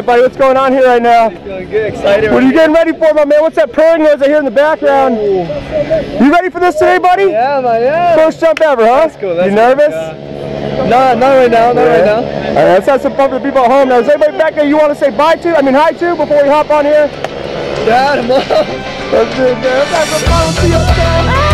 right, buddy, what's going on here right now? Feeling good, excited. What are you getting ready for, my man? What's that purring noise I hear in the background? Ooh. You ready for this today, buddy? Yeah, man, yeah. First jump ever, huh? That's cool. That's you nervous? No, not right now, not right now. All right, let's have some fun for the people at home. Now, is anybody back there you want to say bye to? I mean, hi to before we hop on here? Yeah, Mom. Let's do it, man. Let's have some fun. We'll see you up there.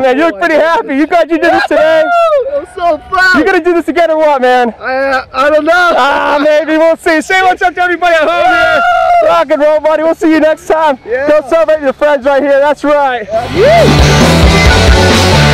Man, you look pretty happy. You glad you did this today? I'm so proud. You gonna do this again or what, man? I don't know. Ah, maybe we'll see. Say what's up to everybody at home here. Rock and roll, buddy. We'll see you next time. Yeah. Go celebrate your friends right here. That's right. Yeah.